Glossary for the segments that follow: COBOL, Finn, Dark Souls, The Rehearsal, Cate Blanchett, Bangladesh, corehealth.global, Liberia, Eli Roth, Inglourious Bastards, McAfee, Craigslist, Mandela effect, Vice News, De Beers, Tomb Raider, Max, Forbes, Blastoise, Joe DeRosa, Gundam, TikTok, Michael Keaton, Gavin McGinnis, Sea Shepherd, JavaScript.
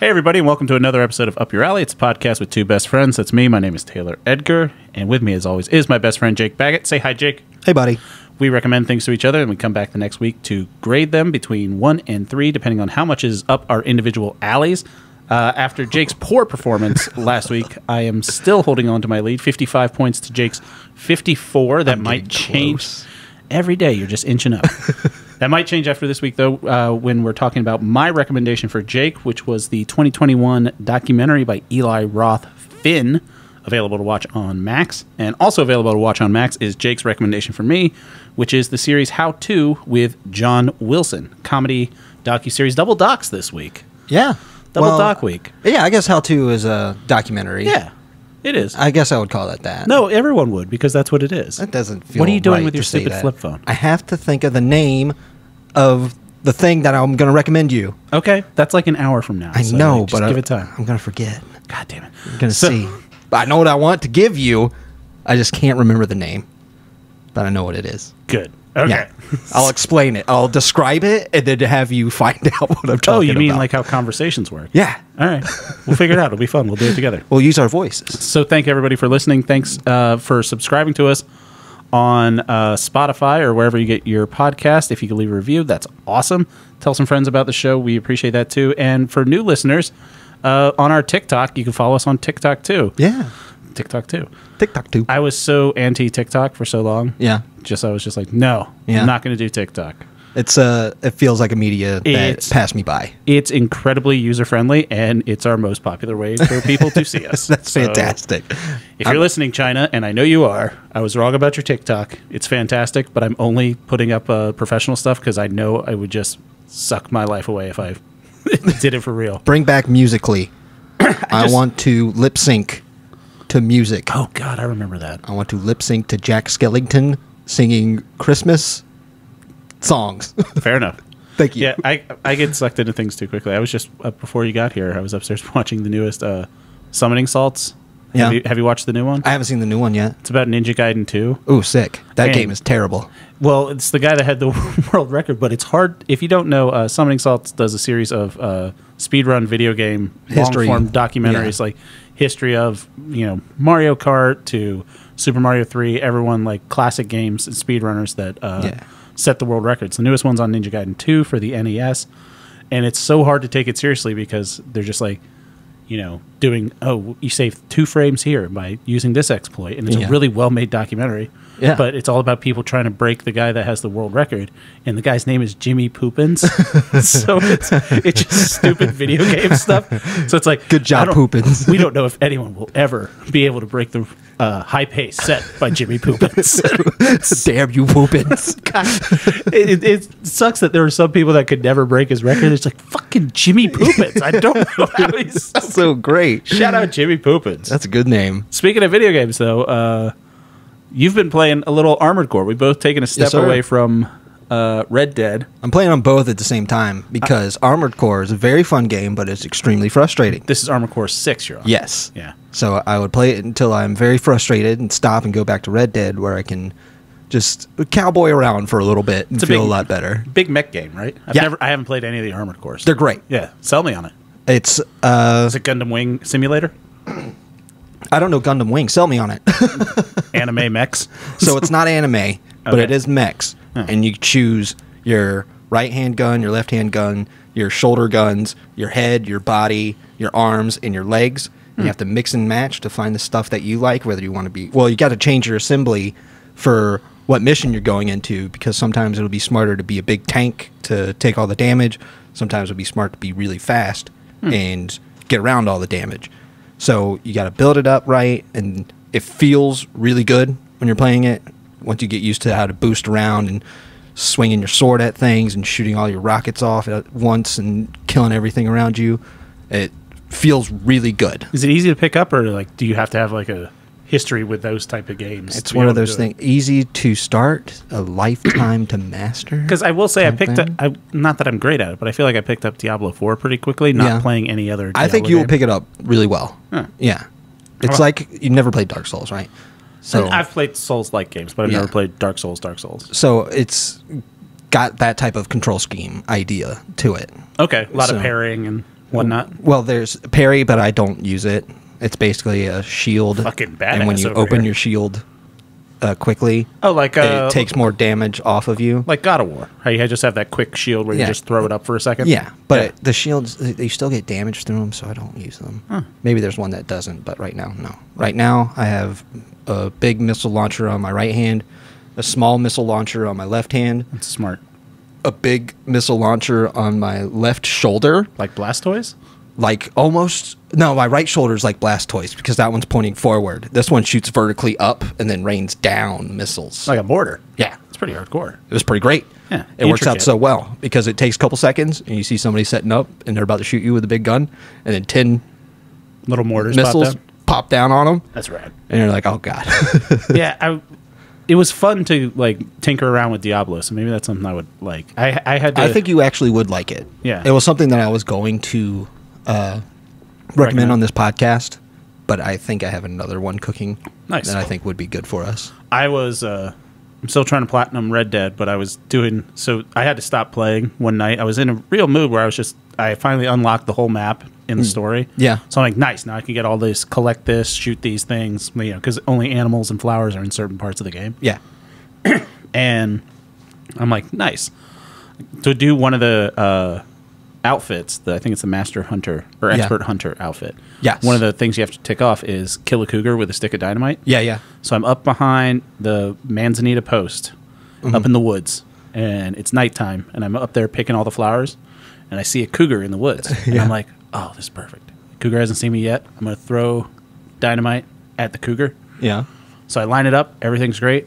Hey everybody, and welcome to another episode of Up Your Alley. It's a podcast with two best friends. That's me. My name is Taylor Edgar, and with me as always is my best friend Jake Baggett. Say hi, Jake. Hey, buddy. We recommend things to each other, and we come back the next week to grade them between 1 and 3, depending on how much is up our individual alleys. After Jake's poor performance last week, I am still holding on to my lead, 55 points to Jake's 54. That might change. Close. Every day you're just inching up. That might change after this week, though, when we're talking about my recommendation for Jake, which was the 2021 documentary by Eli Roth, Finn, available to watch on Max. And also available to watch on Max is Jake's recommendation for me, which is the series How to with John Wilson, comedy docuseries. Double docs this week. Yeah. Double doc week. Yeah, I guess How to is a documentary. Yeah. It is. I guess I would call it that. No, everyone would, because that's what it is. That doesn't feel right. What are you doing with your stupid flip phone? I have to think of the name of the thing that I'm going to recommend you. Okay. That's like an hour from now. I know, but just give it time. I'm going to forget. God damn it. I'm going to see. But I know what I want to give you. I just can't remember the name. But I know what it is. Good. Okay. Yeah. I'll explain it. I'll describe it and then have you find out what I'm talking about. Oh, you mean like how conversations work? Yeah. All right. We'll figure it out. It'll be fun. We'll do it together. We'll use our voices. So thank everybody for listening. Thanks for subscribing to us on Spotify or wherever you get your podcast. If you can leave a review, that's awesome. Tell some friends about the show. We appreciate that too. And for new listeners, on our TikTok, you can follow us on TikTok too. Yeah. TikTok too. I was so anti-TikTok for so long. Yeah. I was just like, no, yeah. I'm not going to do TikTok. It's it feels like a media that passed me by. It's incredibly user-friendly, and it's our most popular way for people to see us. That's so fantastic. If you're listening, China, and I know you are, I was wrong about your TikTok. It's fantastic, but I'm only putting up professional stuff because I know I would just suck my life away if I did it for real. Bring back Musical.ly. I want to lip sync to music. Oh, God, I remember that. I want to lip sync to Jack Skellington singing Christmas songs. Fair enough. Thank you. Yeah, I get sucked into things too quickly. I was just, before you got here, I was upstairs watching the newest Summoning Salts. Yeah. Have you watched the new one? I haven't seen the new one yet. It's about Ninja Gaiden 2. Ooh, sick. That game is terrible. Well, it's the guy that had the world record, but it's hard. If you don't know, Summoning Salts does a series of speedrun video game long-form documentaries, like history of, you know, Mario Kart to Super Mario 3, everyone, like classic games and speedrunners that set the world records. The newest one's on Ninja Gaiden 2 for the NES, and it's so hard to take it seriously because they're just like, you know, doing, oh, you save 2 frames here by using this exploit, and it's a really well-made documentary, but it's all about people trying to break the guy that has the world record, and the guy's name is Jimmy Poopins. So it's just stupid video game stuff. So it's like, good job, Poopins. We don't know if anyone will ever be able to break the high pace set by Jimmy Poopins. Damn you, Poopins. God, it sucks that there are some people that could never break his record. It's like, fucking Jimmy Poopins. I don't know how he's so great. Shout out Jimmy Poopins. That's a good name. Speaking of video games, though, you've been playing a little Armored Core. We've both taken a step away from Red Dead. I'm playing on both at the same time because Armored Core is a very fun game, but it's extremely frustrating. This is Armored Core 6 you're on. Yes. Yeah. So I would play it until I'm very frustrated and stop and go back to Red Dead where I can just cowboy around for a little bit and feel a lot better. Big mech game, right? I haven't played any of the Armored Cores. They're great. Yeah. Sell me on it. It's is it Gundam Wing Simulator? I don't know Gundam Wing. Sell me on it. Anime mechs. So it's not anime, but it is mechs. Huh. And you choose your right-hand gun, your left-hand gun, your shoulder guns, your head, your body, your arms, and your legs. And you have to mix and match to find the stuff that you like, whether you want to be... Well, you got to change your assembly for what mission you're going into, because sometimes it'll be smarter to be a big tank to take all the damage. Sometimes it'll be smart to be really fast and get around all the damage. So you got to build it up right, and it feels really good when you're playing it. Once you get used to how to boost around and swinging your sword at things and shooting all your rockets off at once and killing everything around you, it feels really good. Is it easy to pick up, or like do you have to have like a history with those type of games? It's one of those things. Easy to start, a lifetime to master. Because I will say I picked up, not that I'm great at it, but I feel like I picked up Diablo 4 pretty quickly, not playing any other Diablo I think you game. Will pick it up really well. Huh. Yeah. It's like you never played Dark Souls, right? So I've played Souls-like games, but I've never played Dark Souls. So it's got that type of control scheme idea to it. Okay. A lot of parrying and whatnot? Well, there's parry, but I don't use it. It's basically a shield. Fucking badass. And when you open your shield quickly, it takes more damage off of you. Like God of War. How you just have that quick shield where you just throw it up for a second. Yeah, but the shields, they still get damage through them, so I don't use them. Huh. Maybe there's one that doesn't, but right now, no. Right now, I have a big missile launcher on my right hand, a small missile launcher on my left hand. That's smart. A big missile launcher on my left shoulder. Like Blastoise? Like almost, no, my right shoulder is like Blastoise because that one's pointing forward. This one shoots vertically up and then rains down missiles. Like a mortar. Yeah. It's pretty hardcore. It was pretty great. Yeah. It works out so well because it takes a couple seconds and you see somebody setting up and they're about to shoot you with a big gun and then 10 little mortars missiles pop down on them. That's rad. And you're like, oh God. Yeah. It was fun to like tinker around with Diablo, so maybe that's something I would like. I think you actually would like it. Yeah. It was something that I was going to recommend on this podcast, but I think I have another one cooking that I think would be good for us. I was I'm still trying to platinum Red Dead, but I was doing so I had to stop playing one night. I was in a real mood where I was just I finally unlocked the whole map in the story. Yeah. So I'm like, nice, now I can get all this, collect this, shoot these things, you know, because only animals and flowers are in certain parts of the game. Yeah. And I'm like, nice. To do one of the outfits, I think it's the Master Hunter or Expert Hunter outfit. Yes. One of the things you have to tick off is kill a cougar with a stick of dynamite. Yeah, yeah. So I'm up behind the Manzanita post up in the woods, and it's nighttime, and I'm up there picking all the flowers, and I see a cougar in the woods. And I'm like, oh, this is perfect. Cougar hasn't seen me yet. I'm going to throw dynamite at the cougar. Yeah. So I line it up. Everything's great.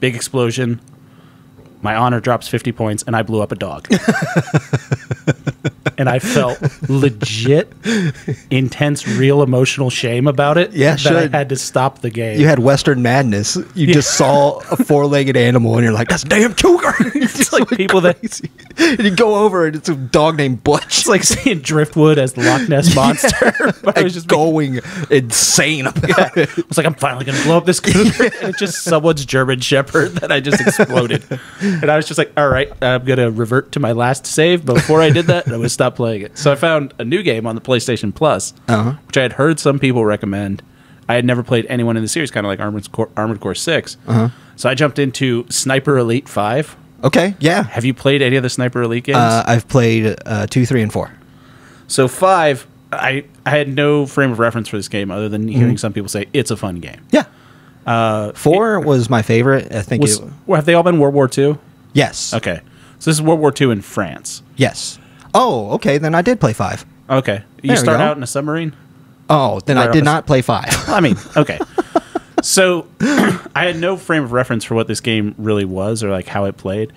Big explosion. My honor drops 50 points, and I blew up a dog. And I felt legit, intense, real emotional shame about it. Yeah, I had to stop the game. You had Western madness. You just saw a four-legged animal, and you're like, that's a damn cougar. It's just like people crazy. And you go over, and it's a dog named Butch. It's like seeing Driftwood as the Loch Ness Monster. But I was just going insane about it. I was like, I'm finally going to blow up this cougar. And it's just someone's German Shepherd that I just exploded. And I was just like, all right, I'm going to revert to my last save. Before I did that, I was stopped playing it. So I found a new game on the PlayStation Plus, which I had heard some people recommend. I had never played anyone in the series, kind of like Armored Core 6. So I jumped into Sniper Elite 5. Okay, yeah. Have you played any of the Sniper Elite games? I've played 2, 3, and 4. So 5, I had no frame of reference for this game other than hearing some people say it's a fun game. Yeah. 4 was my favorite. I think have they all been World War II? Yes. Okay. So this is World War II in France. Yes. Oh, okay. Then I did play 5. Okay. You start out in a submarine? Oh, then I did not play 5. I mean, okay. So I had no frame of reference for what this game really was or like how it played.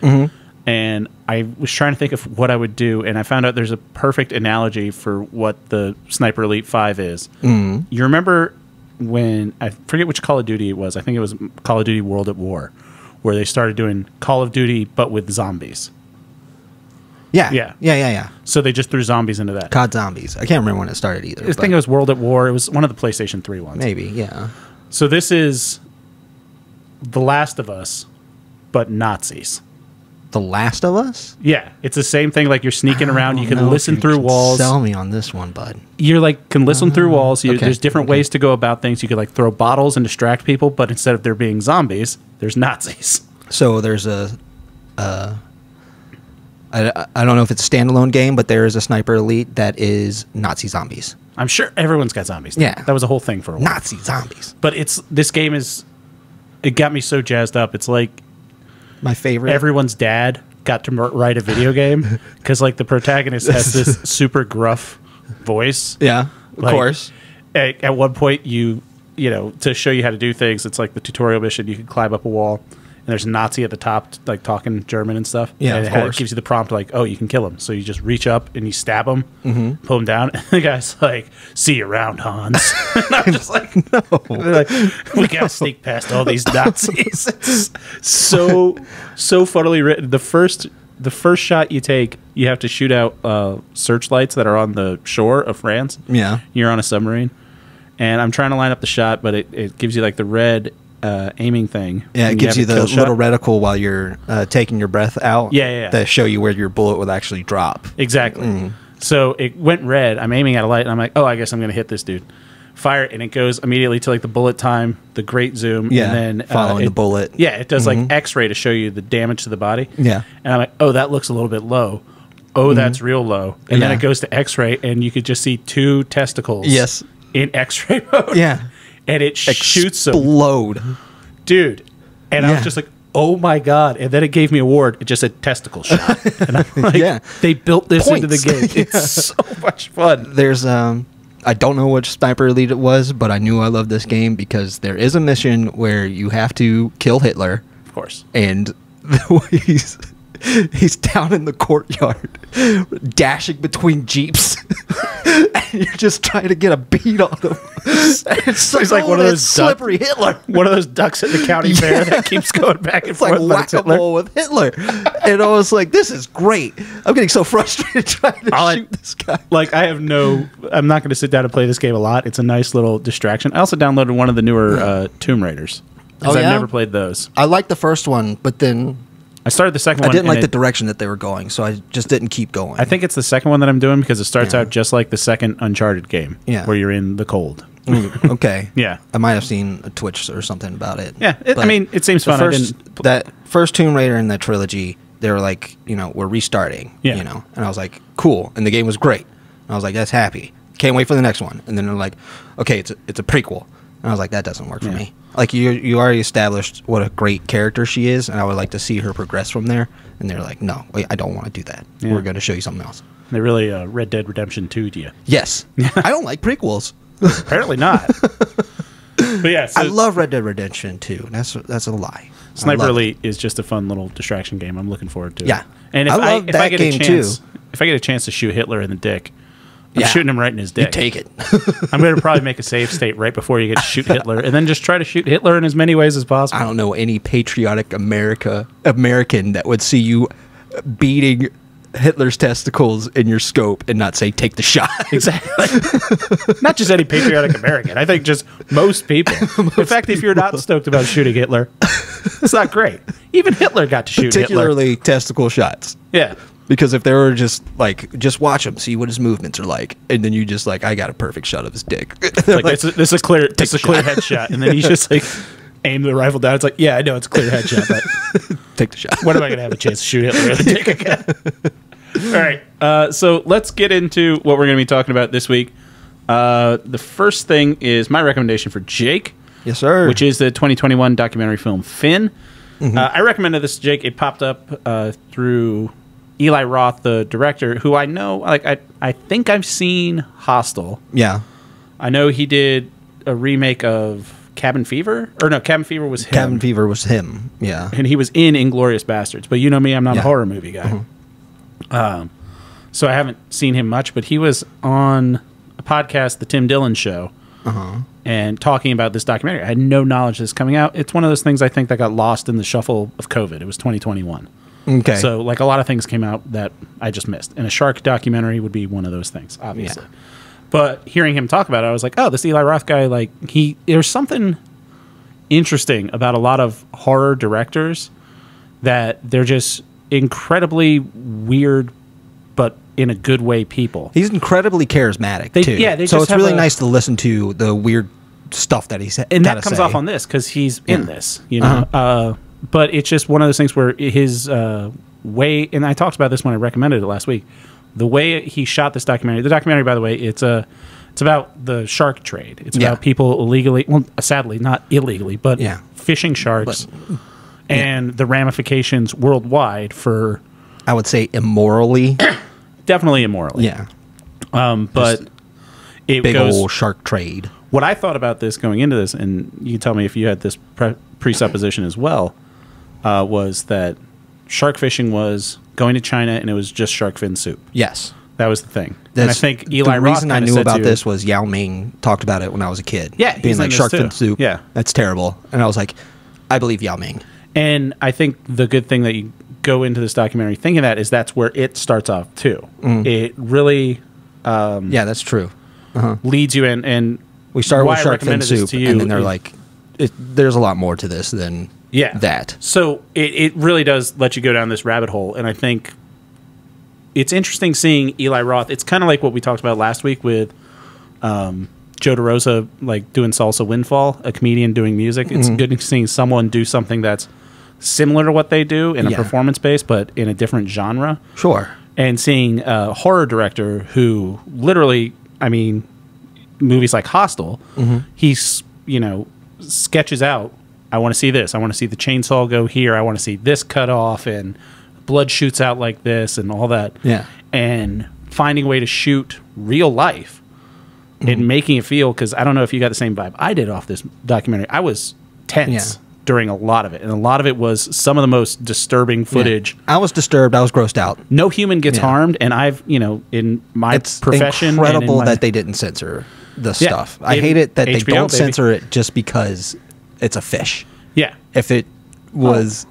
And I was trying to think of what I would do, and I found out there's a perfect analogy for what the Sniper Elite 5 is. You remember when, I forget which Call of Duty it was. I think it was Call of Duty World at War, where they started doing Call of Duty but with zombies. Yeah. Yeah. Yeah, yeah, yeah. So they just threw zombies into that. COD Zombies. I can't remember when it started either. I think it was World at War. It was one of the PlayStation 3 ones. Maybe, yeah. So this is The Last of Us, but Nazis. The Last of Us? Yeah. It's the same thing. Like you're sneaking around. You can listen through walls. Sell me on this one, bud. You're like, can listen through walls. There's different ways to go about things. You could like throw bottles and distract people, but instead of there being zombies, there's Nazis. So there's a... I don't know if it's a standalone game, but there is a Sniper Elite that is Nazi zombies. I'm sure everyone's got zombies now. Yeah. That was a whole thing for a while. Nazi zombies. But it's this game is... It got me so jazzed up. It's like... My favorite. Everyone's dad got to write a video game because, like, the protagonist has this super gruff voice. Yeah, of course. At one point, you know, to show you how to do things, it's like the tutorial mission. You can climb up a wall, and there's a Nazi at the top, like, talking German and stuff. Yeah, and of course. It gives you the prompt, like, oh, you can kill him. So you just reach up, and you stab him, pull him down, and the guy's like, see you around, Hans. And I'm just like, no. Like, we gotta sneak past all these Nazis. It's so funnily written. The first shot you take, you have to shoot out searchlights that are on the shore of France. Yeah. You're on a submarine. And I'm trying to line up the shot, but it gives you, like, the red... aiming thing. Yeah, it gives you the little reticle while you're taking your breath out. Yeah, yeah, yeah. That show you where your bullet will actually drop. Exactly. So it went red. I'm aiming at a light, and I'm like, oh, I guess I'm going to hit this dude. Fire it, and it goes immediately to like the bullet time, the great zoom, yeah, and then following the bullet. Yeah, it does like X-ray to show you the damage to the body. Yeah, and I'm like, oh, that looks a little bit low. Oh, that's real low. And then it goes to X-ray, and you could just see two testicles. Yes, in X-ray mode. Yeah, and it shoots them. Explode, dude. And I was just like, oh my God. And then it gave me a ward. It just said testicle shot. And I'm like, they built this into the game. It's so much fun. There's I don't know which Sniper Elite it was, but I knew I loved this game because there is a mission where you have to kill Hitler. Of course. And the way he's down in the courtyard dashing between jeeps. And you're just trying to get a beat on him. So he's like one of those slippery Hitler. One of those ducks at the county fair that keeps going back and forth. It's like whack-a-mole with Hitler. And I was like, this is great. I'm getting so frustrated trying to shoot this guy. Like, I have no... I'm not going to sit down and play this game a lot. It's a nice little distraction. I also downloaded one of the newer Tomb Raiders. Because I've never played those. I liked the first one, but then... I started the second one. I didn't like the direction that they were going, so I just didn't keep going. I think it's the second one that I'm doing because it starts out just like the second Uncharted game, where you're in the cold. Okay. Yeah. I might have seen a Twitch or something about it. Yeah. I mean, it seems fun. That first Tomb Raider in that trilogy, they were like, you know, we're restarting, you know, and I was like, cool, and the game was great. And I was like, that's happy. Can't wait for the next one. And then they're like, okay, it's a prequel. And I was like, that doesn't work for me. Like, you already established what a great character she is, and I would like to see her progress from there. And they're like, no, I don't want to do that. Yeah. We're going to show you something else. They really Red Dead Redemption 2 to you. Yes. I don't like prequels. Apparently not. But yeah, so I love Red Dead Redemption 2. That's a lie. Sniper Elite is just a fun little distraction game. I'm looking forward to it. Yeah. And if I get a chance to shoot Hitler in the dick, I'm shooting him right in his dick. You take it. I'm going to probably make a save state right before you get to shoot Hitler, and then just try to shoot Hitler in as many ways as possible. I don't know any patriotic American that would see you beating Hitler's testicles in your scope and not say, take the shot. Exactly. Not just any patriotic American. I think just most people. In fact, if you're not stoked about shooting Hitler, it's not great. Even Hitler got to shoot Hitler. Particularly testicle shots. Yeah. Because if they were just like, just watch him, see what his movements are like, and then you just like, I got a perfect shot of his dick. Like, this is clear, it's a clear headshot, and then you just like aim the rifle down. It's like, yeah, I know it's a clear headshot, but take the shot. When am I gonna have a chance to shoot Hitler in the dick again? All right, so let's get into what we're gonna be talking about this week. The first thing is my recommendation for Jake. Yes, sir. Which is the 2021 documentary film Finn. I recommended this to Jake. It popped up through Eli Roth, the director, who I know, like I think I've seen Hostel. Yeah, I know he did a remake of Cabin Fever, or no, Cabin Fever was him. Cabin Fever was him. Yeah, and he was in Inglourious Bastards. But you know me, I'm not a horror movie guy, so I haven't seen him much. But he was on a podcast, The Tim Dillon Show, and talking about this documentary. I had no knowledge this coming out. It's one of those things I think that got lost in the shuffle of COVID. It was 2021. Okay. So, like, a lot of things came out that I just missed. And a shark documentary would be one of those things, obviously. Yeah. But hearing him talk about it, I was like, oh, this Eli Roth guy, like, there's something interesting about a lot of horror directors that they're just incredibly weird, but in a good way, people. He's incredibly charismatic, too. Yeah, they so just it's really nice to listen to the weird stuff that he's and that comes off on this, because he's in this, you know? But it's just one of those things where his way, and I talked about this when I recommended it last week, the way he shot this documentary. The documentary, by the way, it's about the shark trade. It's about people illegally, well, sadly, not illegally, but fishing sharks and the ramifications worldwide for... I would say immorally. Definitely immorally. Yeah. But just it big goes... Big old shark trade. What I thought about this going into this, and you tell me if you had this presupposition as well, was that shark fishing was going to China and it was just shark fin soup. Yes. That was the thing. And I think Eli Roth, the reason I knew about this was Yao Ming talked about it when I was a kid. Yeah. Being like shark fin soup. Yeah. That's terrible. And I was like, I believe Yao Ming. And I think the good thing that you go into this documentary thinking that is that's where it starts off too. It really. Yeah, that's true. Leads you in. And we start with shark fin soup and then they're like, there's a lot more to this than... Yeah. That. So it really does let you go down this rabbit hole, and I think it's interesting seeing Eli Roth. It's kind of like what we talked about last week with Joe DeRosa, like doing Salsa Windfall, a comedian doing music. It's good seeing someone do something that's similar to what they do in a performance base, but in a different genre. Sure. And seeing a horror director who literally, I mean, movies like Hostel, he's, you know, sketches out, I want to see this. I want to see the chainsaw go here. I want to see this cut off and blood shoots out like this and all that. Yeah. And finding a way to shoot real life and making it feel, because I don't know if you got the same vibe I did off this documentary. I was tense during a lot of it. And a lot of it was some of the most disturbing footage. Yeah. I was disturbed. I was grossed out. No human gets harmed. And I've, you know, in my profession. It's incredible that they didn't censor the stuff. I hate it that HBO, they don't censor it just because it's a fish. Yeah. If it was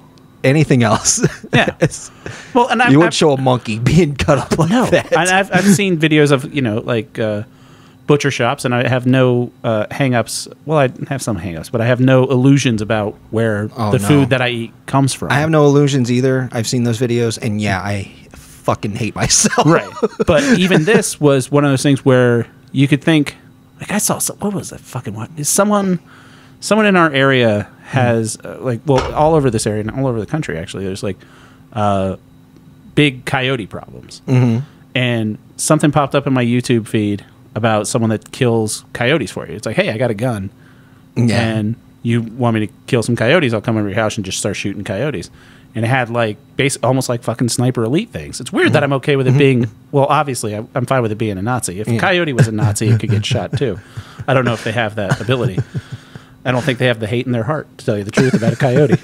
anything else. Yeah. Well, and you wouldn't show a monkey being cut up like that. And I've seen videos of, you know, like butcher shops, and I have no hang-ups. Well, I have some hang-ups, but I have no illusions about where the food that I eat comes from. I have no illusions either. I've seen those videos, and yeah, I fucking hate myself. Right. But even this was one of those things where you could think, like, I saw, what was that fucking one? Is someone in our area has, like, well, all over this area and all over the country, actually, there's, like, big coyote problems. And something popped up in my YouTube feed about someone that kills coyotes for you. It's like, hey, I got a gun, and you want me to kill some coyotes? I'll come over your house and just start shooting coyotes. And it had like almost like fucking Sniper Elite things. It's weird that I'm okay with it being, well, obviously I'm fine with it being a Nazi. If a coyote was a Nazi, it could get shot too. I don't know if they have that ability. I don't think they have the hate in their heart, to tell you the truth, about a coyote.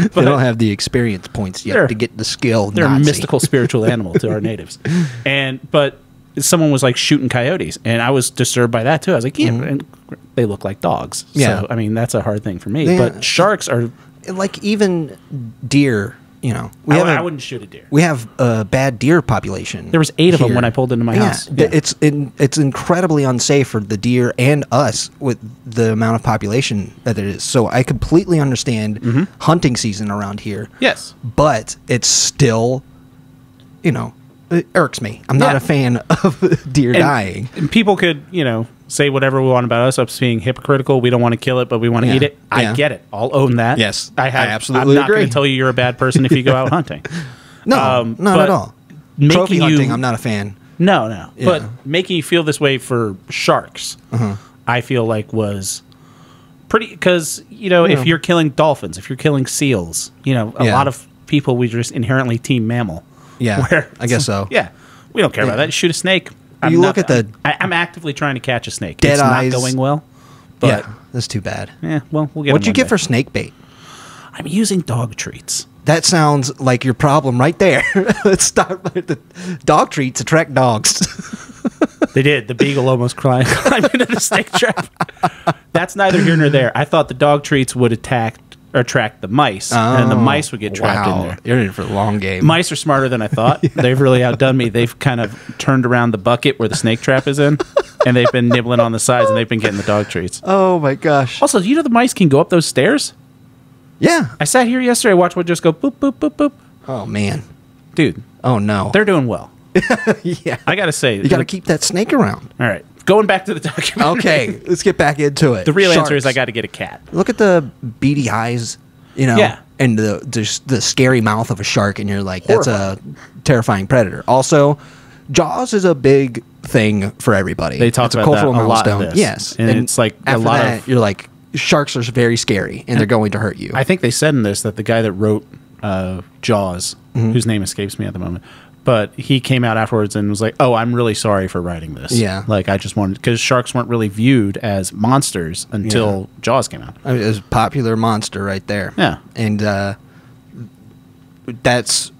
But they don't have the experience points yet to get the skill. They're Nazi. A mystical spiritual animal to our natives. But someone was like shooting coyotes, and I was disturbed by that too. I was like, yeah, and they look like dogs. Yeah. So I mean, that's a hard thing for me. Yeah. But sharks are like, even deer, you know, I wouldn't shoot a deer. We have a bad deer population. There was 8 of them when I pulled into my house. Yeah. It's incredibly unsafe for the deer and us with the amount of population that it is. So I completely understand hunting season around here. Yes. But it's still, you know, it irks me. I'm not a fan of deer dying. And people could, you know, say whatever we want about us. Us being hypocritical. We don't want to kill it, but we want to eat it. I get it. I'll own that. Yes, I absolutely agree. I'm not going to tell you you're a bad person if you go out hunting. No, not at all. Trophy hunting, I'm not a fan. No, no. Yeah. But making you feel this way for sharks, I feel like was pretty, because, you know, if you're killing dolphins, if you're killing seals, you know, a lot of people, we just inherently team mammal. Yeah, I guess so. Yeah, we don't care about that. Shoot a snake. You look at the. I'm actively trying to catch a snake. Dead eyes. It's not going well. But yeah, that's too bad. Yeah, well, we'll get. What'd you get for snake bait? I'm using dog treats. That sounds like your problem right there. Let's start with the dog treats attract dogs. They did. The beagle almost climbed into the snake trap. That's neither here nor there. I thought the dog treats would attack. Or attract the mice, and the mice would get trapped in there. You're in for a long game. Mice are smarter than I thought. They've really outdone me. They've kind of turned around the bucket where the snake trap is in, and they've been nibbling on the sides, and they've been getting the dog treats. Oh, my gosh. Also, do you know the mice can go up those stairs? Yeah. I sat here yesterday, watched one just go boop, boop, boop, boop. Oh, man. Dude. Oh, no. They're doing well. Yeah. I got to say. You got to keep that snake around. All right. Going back to the documentary. Okay, let's get back into it. The real answer is I got to get a cat. Look at the beady eyes, you know, and the scary mouth of a shark, and you're like, that's a terrifying predator. Also, Jaws is a big thing for everybody. They talk about that a lot. Yes, and it's like a lot of, you're like, sharks are very scary, and they're going to hurt you. I think they said in this that the guy that wrote Jaws, whose name escapes me at the moment. But he came out afterwards and was like, oh, I'm really sorry for writing this. Yeah. Like, I just wanted, because sharks weren't really viewed as monsters until Jaws came out. I mean, it was a popular monster right there. Yeah. And that's,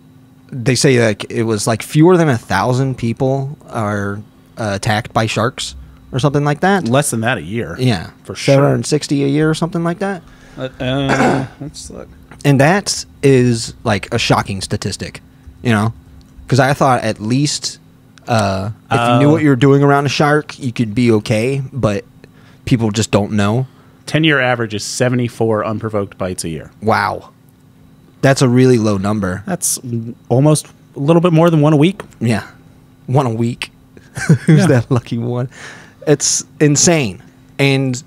they say like it was like fewer than 1,000 people are attacked by sharks or something like that. Less than that a year. Yeah. For sure. 760 a year or something like that. Let's look. And that is like a shocking statistic, you know? Because I thought at least if you knew what you were doing around a shark, you could be okay. But people just don't know. 10-year average is 74 unprovoked bites a year. Wow. That's a really low number. That's almost a little bit more than one a week. Yeah. One a week. Who's that lucky one? It's insane. And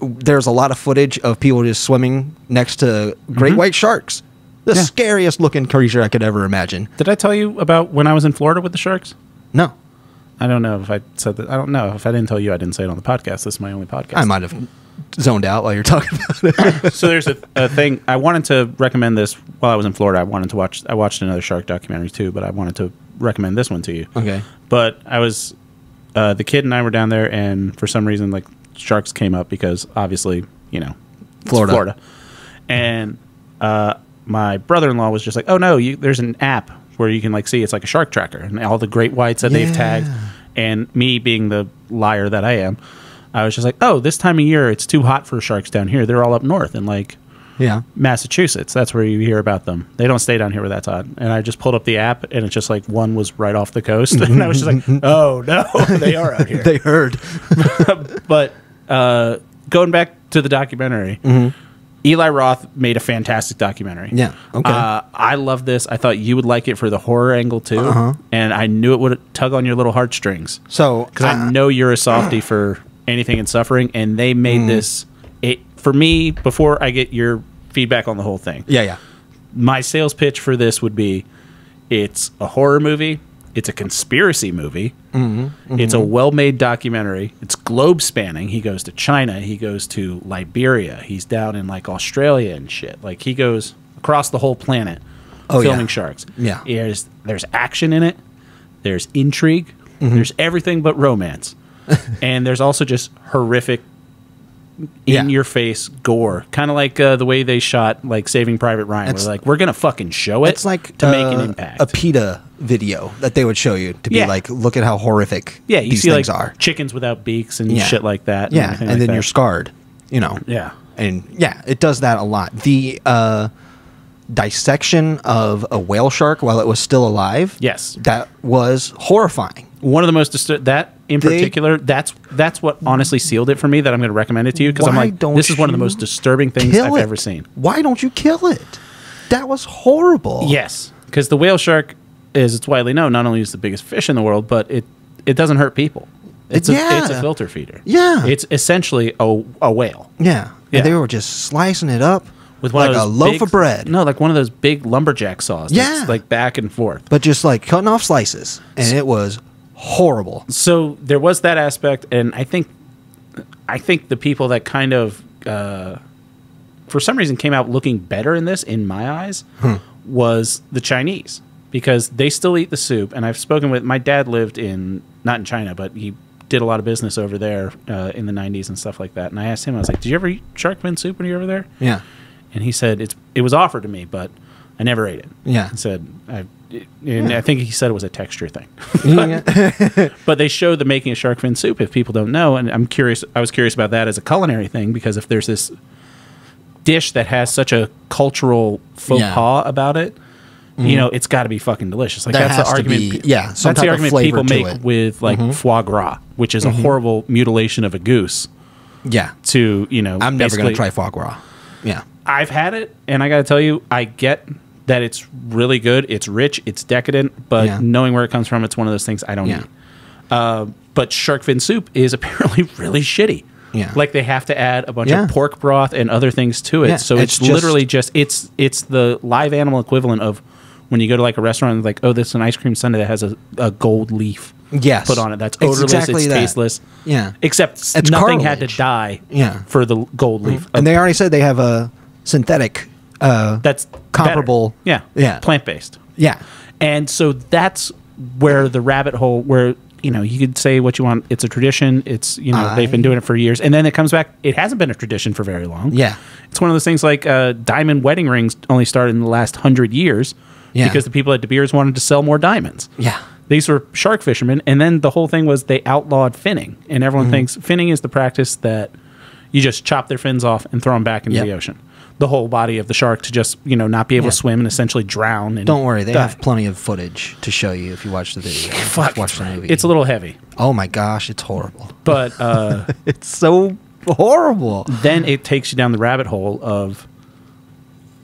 there's a lot of footage of people just swimming next to great white sharks. The scariest looking creature I could ever imagine. Did I tell you about when I was in Florida with the sharks? No. I don't know if I said that. I don't know. If I didn't tell you, I didn't say it on the podcast. This is my only podcast. I might have zoned out while you're talking about it. So there's a thing. I wanted to recommend this while I was in Florida. I wanted to watch. I watched another shark documentary too, but I wanted to recommend this one to you. Okay. But I was, the kid and I were down there, and for some reason, like, sharks came up because obviously, you know, Florida. Florida. And my brother-in-law was just like, oh no, there's an app where you can, like, see, it's like a shark tracker and all the great whites that they've tagged. And me being the liar that I am, I was just like, oh, this time of year, it's too hot for sharks down here. They're all up north in, like, Massachusetts. That's where you hear about them. They don't stay down here where that's hot. And I just pulled up the app, and it's just like one was right off the coast. And I was just like, oh no, they are out here. They heard. But going back to the documentary, Eli Roth made a fantastic documentary. Yeah. Okay. I love this. I thought you would like it for the horror angle too, and I knew it would tug on your little heartstrings. So, because I know you're a softie for anything in suffering, and they made this. It for me. Before I get your feedback on the whole thing, my sales pitch for this would be: it's a horror movie. It's a conspiracy movie. It's a well-made documentary. It's globe-spanning. He goes to China. He goes to Liberia. He's down in, like, Australia and shit. Like, he goes across the whole planet filming sharks. Yeah. There's action in it. There's intrigue. There's everything but romance. And there's also just horrific, in-your-face gore. Kind of like the way they shot, like, Saving Private Ryan. It's, where, like, we're going to fucking show it, it's like, to make an impact. A PETA video that they would show you to be like, look at how horrific these things like, are. Chickens without beaks and shit like that. Yeah, and like then you're scarred, you know. Yeah. And, yeah, it does that a lot. The dissection of a whale shark while it was still alive. Yes. That was horrifying. One of the most that in particular, that's what honestly sealed it for me. That I'm going to recommend it to you because I'm like, this is one of the most disturbing things I've ever seen. Why don't you kill it? That was horrible. Yes, because the whale shark is it's widely known not only is the biggest fish in the world, but it doesn't hurt people. It's it's a filter feeder. Yeah, it's essentially a whale. Yeah, yeah. And they were just slicing it up. With one like a loaf of bread. No, like one of those big lumberjack saws. Yeah. Like back and forth. But just like cutting off slices. And it was horrible. So there was that aspect. And I think the people that kind of, for some reason, came out looking better in this, in my eyes, was the Chinese. Because they still eat the soup. And I've spoken with, my dad lived in, not in China, but he did a lot of business over there in the 90s and stuff like that. And I asked him, I was like, did you ever eat shark fin soup when you were over there? Yeah. And he said, it was offered to me, but I never ate it. Yeah. He said, I think he said it was a texture thing. But they showed the making of shark fin soup, if people don't know. And I'm curious. I was curious about that as a culinary thing, because if there's this dish that has such a cultural faux pas about it, you know, it's got to be fucking delicious. Like that's the argument. Yeah. That's the argument people make with like foie gras, which is a horrible mutilation of a goose. Yeah. To, you know, I'm never going to try foie gras. Yeah. I've had it, and I got to tell you, I get that it's really good. It's rich. It's decadent. But knowing where it comes from, it's one of those things I don't eat. But shark fin soup is apparently really shitty. Yeah. Like they have to add a bunch of pork broth and other things to it. Yeah. So it's literally it's the live animal equivalent of when you go to like a restaurant and like, oh, this is an ice cream sundae that has a gold leaf put on it. That's odorless. Exactly it's tasteless. Yeah. Except it's nothing cartilage. Had to die for the gold leaf. And they already said they have a synthetic that's comparable better. Plant-based and so that's where the rabbit hole where you know you could say what you want, it's a tradition, it's you know they've been doing it for years, and then it comes back, it hasn't been a tradition for very long. It's one of those things like diamond wedding rings only started in the last 100 years because the people at De Beers wanted to sell more diamonds. These were shark fishermen, and then the whole thing was they outlawed finning, and everyone thinks finning is the practice that you just chop their fins off and throw them back into the ocean, the whole body of the shark, to just, you know, not be able to swim and essentially drown. And don't worry. They have plenty of footage to show you if you watch the video. Watch the movie. It's a little heavy. Oh, my gosh. It's horrible. But it's so horrible. Then it takes you down the rabbit hole of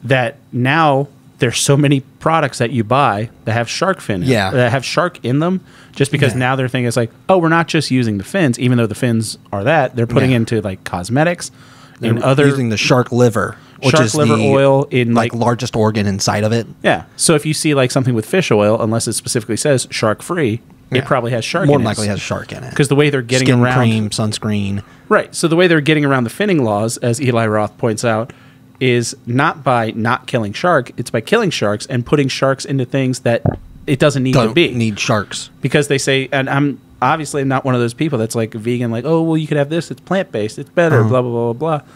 that now there's so many products that you buy that have shark fin in, that have shark in them, just because now their thing is like, oh, we're not just using the fins, even though the fins are that, they're putting into like cosmetics and other using the shark liver, which is liver oil in like largest organ inside of it. Yeah. So if you see like something with fish oil, unless it specifically says shark free, it probably has shark in it. More than likely has shark in it. Because the way they're getting around... skin cream, sunscreen. Right. So the way they're getting around the finning laws, as Eli Roth points out, is not by not killing shark. It's by killing sharks and putting sharks into things that it doesn't need to be. Don't need sharks. Because they say... and I'm obviously not one of those people that's like vegan, like, oh, well, you could have this. It's plant-based. It's better, blah, blah, blah, blah, blah.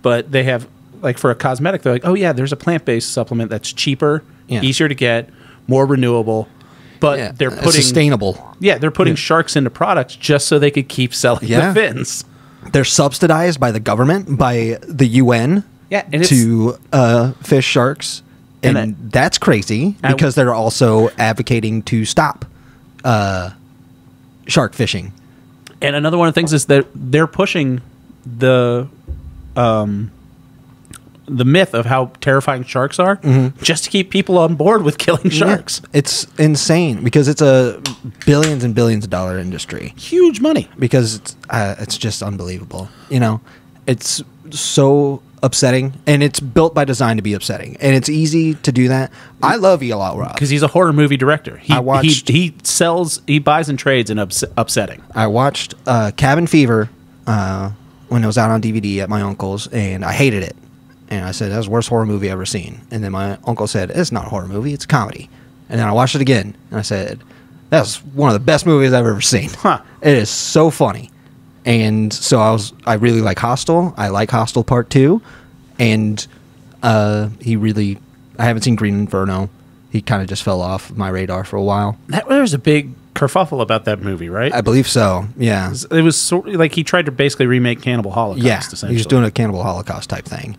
But they have... like for a cosmetic, they're like, oh, yeah, there's a plant-based supplement that's cheaper, easier to get, more renewable... but they're putting sustainable. Yeah, they're putting sharks into products just so they could keep selling the fins. They're subsidized by the government, by the UN and to fish sharks. And that's crazy because they're also advocating to stop shark fishing. And another one of the things is that they're pushing the myth of how terrifying sharks are just to keep people on board with killing sharks. It's insane because it's a billions and billions of dollar industry. Huge money. Because it's just unbelievable. You know, it's so upsetting and it's built by design to be upsetting and it's easy to do that. I love Eli Roth because he's a horror movie director. He sells, he buys and trades in upsetting. I watched Cabin Fever when it was out on DVD at my uncle's and I hated it. And I said, that was the worst horror movie I've ever seen. And then my uncle said, it's not a horror movie, it's a comedy. And then I watched it again, and I said, that's one of the best movies I've ever seen. Huh. It is so funny. And so I really like Hostel. I like Hostel Part 2. And I haven't seen Green Inferno. He kind of just fell off my radar for a while. There was a big kerfuffle about that movie, right? I believe so, yeah. It was sort of like he tried to basically remake Cannibal Holocaust, essentially. He was doing a Cannibal Holocaust type thing.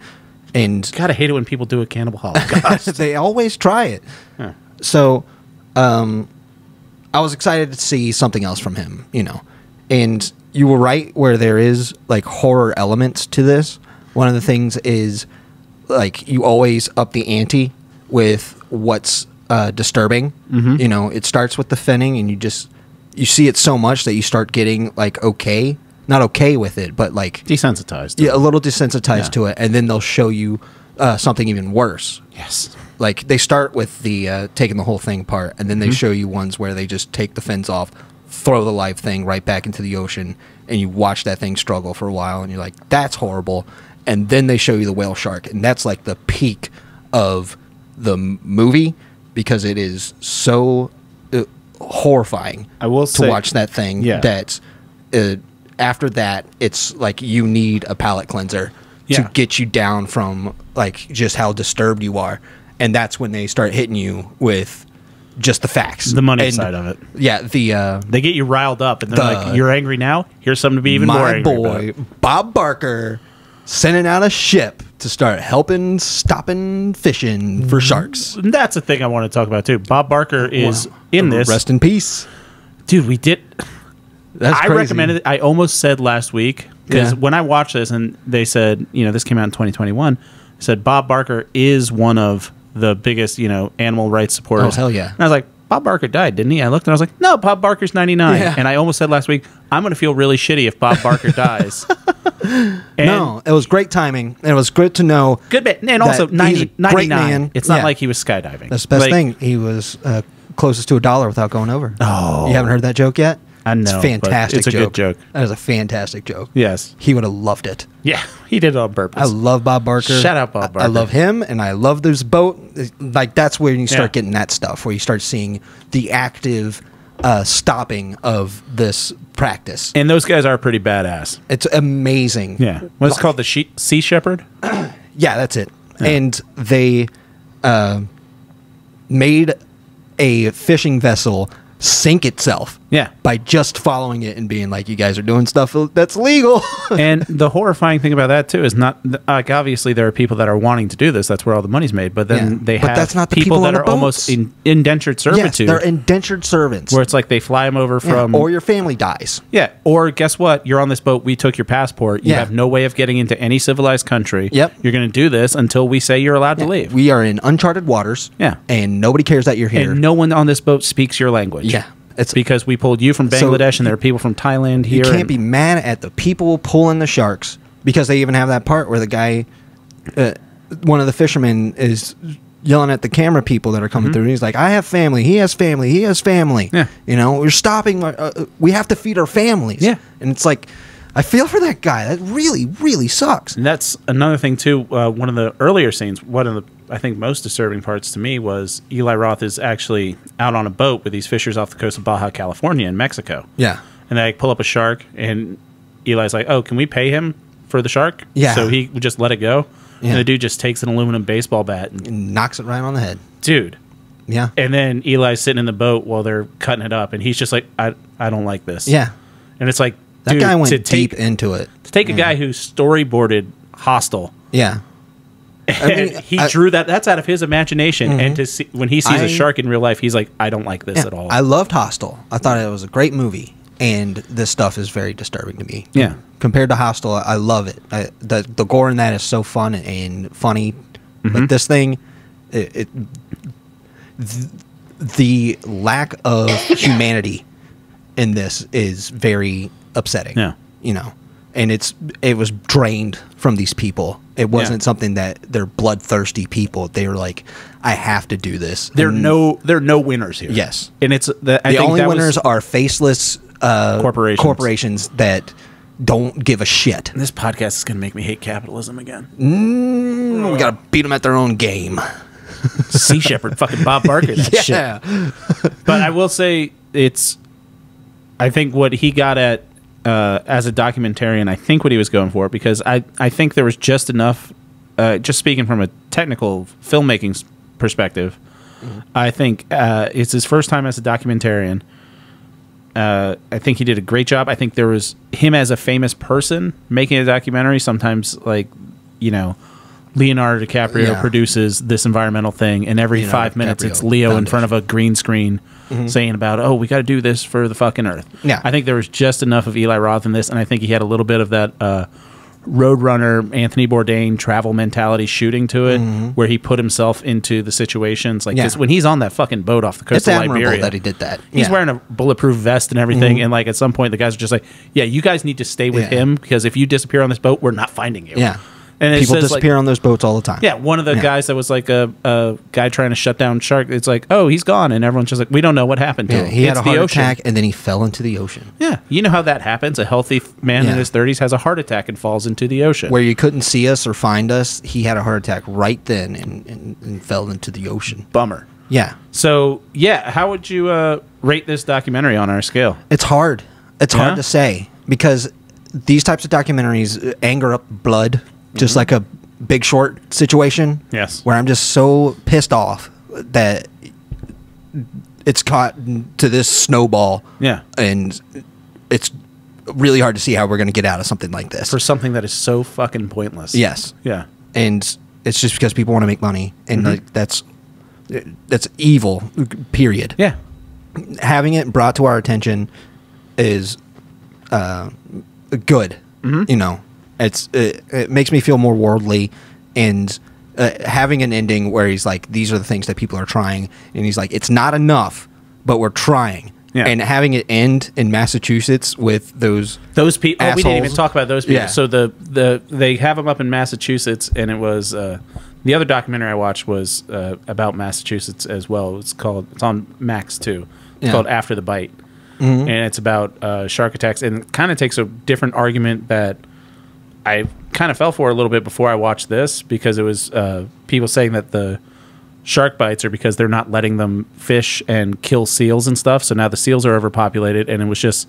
And gotta hate it when people do a Cannibal Holocaust. They always try it. Huh. So I was excited to see something else from him, you know. And you were right where there is like horror elements to this. One of the things is like you always up the ante with what's disturbing. You know, it starts with the finning and you see it so much that you start getting like not okay with it, but like desensitized. Yeah, a little desensitized to it, and then they'll show you something even worse. Yes, like they start with the taking the whole thing apart, and then they show you ones where they just take the fins off, throw the live thing right back into the ocean, and you watch that thing struggle for a while, and you're like, that's horrible. And then they show you the whale shark, and that's like the peak of the movie because it is so horrifying. I will say, to watch that thing. Yeah, that's. After that, it's like you need a palate cleanser to get you down from like just how disturbed you are. And that's when they start hitting you with just the facts. The money side of it. Yeah. They get you riled up and they're like, you're angry now? Here's something to be even more angry about. My boy, Bob Barker, sending out a ship to start helping stopping fishing for sharks. That's a thing I want to talk about too. Bob Barker is in this. Rest in peace. Dude, we did... That's crazy. I recommended it. I almost said last week because when I watched this and they said, you know, this came out in 2021, said Bob Barker is one of the biggest, you know, animal rights supporters. Oh, hell yeah. And I was like, Bob Barker died, didn't he? I looked and I was like, no, Bob Barker's 99. Yeah. And I almost said last week, I'm going to feel really shitty if Bob Barker dies. No, it was great timing. It was good to know. Good bit. And also, 99. It's not like he was skydiving. That's the best thing. He was closest to $1 without going over. Oh. You haven't heard that joke yet? I know. It's a fantastic joke. It's a good joke. That is a fantastic joke. Yes. He would have loved it. Yeah. He did it on purpose. I love Bob Barker. Shout out Bob Barker. I love him and I love this boat. Like that's where you start getting that stuff, where you start seeing the active stopping of this practice. And those guys are pretty badass. It's amazing. Yeah. What's it called? The Sea Shepherd? Yeah, that's it. Yeah. And they made a fishing vessel sink itself. Yeah. By just following it and being like, you guys are doing stuff that's legal. And the horrifying thing about that, too, is not like, obviously there are people that are wanting to do this. That's where all the money's made. But then they have that's not the people that are almost indentured servitude. Yes, they're indentured servants. Where it's like they fly them over from... Or your family dies. Yeah. Or guess what? You're on this boat. We took your passport. You have no way of getting into any civilized country. Yep. You're going to do this until we say you're allowed to leave. We are in uncharted waters. Yeah. And nobody cares that you're here. And no one on this boat speaks your language. Yeah. It's because we pulled you from Bangladesh, and there are people from Thailand here. You can't be mad at the people pulling the sharks, because they even have that part where the guy, one of the fishermen, is yelling at the camera people that are coming through, and he's like, I have family, he has family, he has family. Yeah. You know, we're stopping, we have to feed our families. Yeah. And it's like, I feel for that guy. That really, really sucks. And that's another thing, too. One of the earlier scenes, one of the, I think, most disturbing parts to me was Eli Roth is actually out on a boat with these fishers off the coast of Baja California in Mexico. Yeah. And they pull up a shark, and Eli's like, oh, can we pay him for the shark? Yeah. So he would just let it go. Yeah. And the dude just takes an aluminum baseball bat and knocks it right on the head. Dude. Yeah. And then Eli's sitting in the boat while they're cutting it up, and he's just like, I don't like this. Yeah. And it's like, that dude, guy went deep into it. To take a guy who storyboarded Hostel. Yeah. And I mean, he drew that. That's out of his imagination. And to see, when he sees a shark in real life, he's like, I don't like this at all. I loved Hostel. I thought it was a great movie. And this stuff is very disturbing to me. Yeah. Compared to Hostel, I love it. The gore in that is so fun and funny. But this thing, the lack of humanity in this is very... upsetting. Yeah. You know, and it was drained from these people. It wasn't something that they're bloodthirsty people. They were like, I have to do this. There are no winners here. Yes. And it's the only winners are faceless corporations that don't give a shit. This podcast is going to make me hate capitalism again. We got to beat them at their own game. Sea Shepherd, fucking Bob Barker, that shit. But I will say, it's, I think what he got at as a documentarian, I think what he was going for, because I think there was just enough, just speaking from a technical filmmaking perspective, I think it's his first time as a documentarian. I think he did a great job. I think there was him as a famous person making a documentary. Sometimes, like, you know, Leonardo DiCaprio produces this environmental thing, and every 5 minutes it's Leo in front of a green screen saying about, oh, we got to do this for the fucking earth. Yeah. I think there was just enough of Eli Roth in this, and I think he had a little bit of that Roadrunner, Anthony Bourdain travel mentality shooting to it, where he put himself into the situations. Like this, when he's on that fucking boat off the coast of Liberia, that he did that. He's wearing a bulletproof vest and everything, and like at some point the guys are just like, yeah, you guys need to stay with him, because if you disappear on this boat, we're not finding you. Yeah. And people disappear, like, on those boats all the time. Yeah, one of the guys that was like a guy trying to shut down shark, it's like, oh, he's gone. And everyone's just like, we don't know what happened to him. He had a heart attack, and then he fell into the ocean. Yeah, you know how that happens. A healthy man in his 30s has a heart attack and falls into the ocean. Where you couldn't see us or find us, he had a heart attack right then and fell into the ocean. Bummer. Yeah. So, yeah, how would you rate this documentary on our scale? It's hard. It's hard to say, because these types of documentaries anger up blood. Just like a Big Short situation. Yes. Where I'm just so pissed off that it's caught to this snowball. Yeah. And it's really hard to see how we're going to get out of something like this. For something that is so fucking pointless. Yes. Yeah. And it's just because people want to make money. And like, that's evil, period. Yeah. Having it brought to our attention is good. You know? It makes me feel more worldly, and having an ending where he's like, these are the things that people are trying, and he's like, it's not enough, but we're trying. Yeah. And having it end in Massachusetts with those people. Oh, we didn't even talk about those people. Yeah. So they have them up in Massachusetts, and it was the other documentary I watched was about Massachusetts as well. It's on Max too. It's called After the Bite, and it's about shark attacks, and it kind of takes a different argument that I kind of fell for a little bit before I watched this, because it was people saying that the shark bites are because they're not letting them fish and kill seals and stuff. So now the seals are overpopulated, and it was just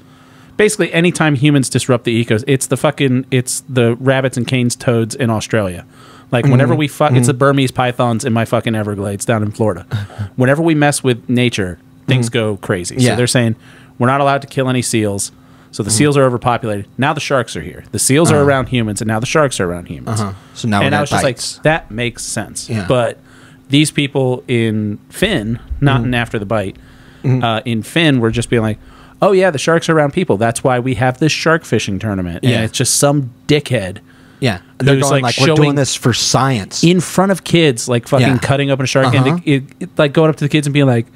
basically anytime humans disrupt the ecos, it's the rabbits and Cane's toads in Australia. Like whenever we fuck, it's the Burmese pythons in my fucking Everglades down in Florida. Whenever we mess with nature, things go crazy. Yeah. So they're saying we're not allowed to kill any seals. So the seals are overpopulated. Now the sharks are here. The seals are around humans, and now the sharks are around humans. So now, and I was just like, that makes sense. Yeah. But these people in Finn, not in After the Bite, in Finn, were just being like, oh yeah, the sharks are around people. That's why we have this shark fishing tournament. Yeah. And it's just some dickhead. Yeah, they're going like, we're doing this for science in front of kids, like fucking cutting open a shark and like going up to the kids and being like,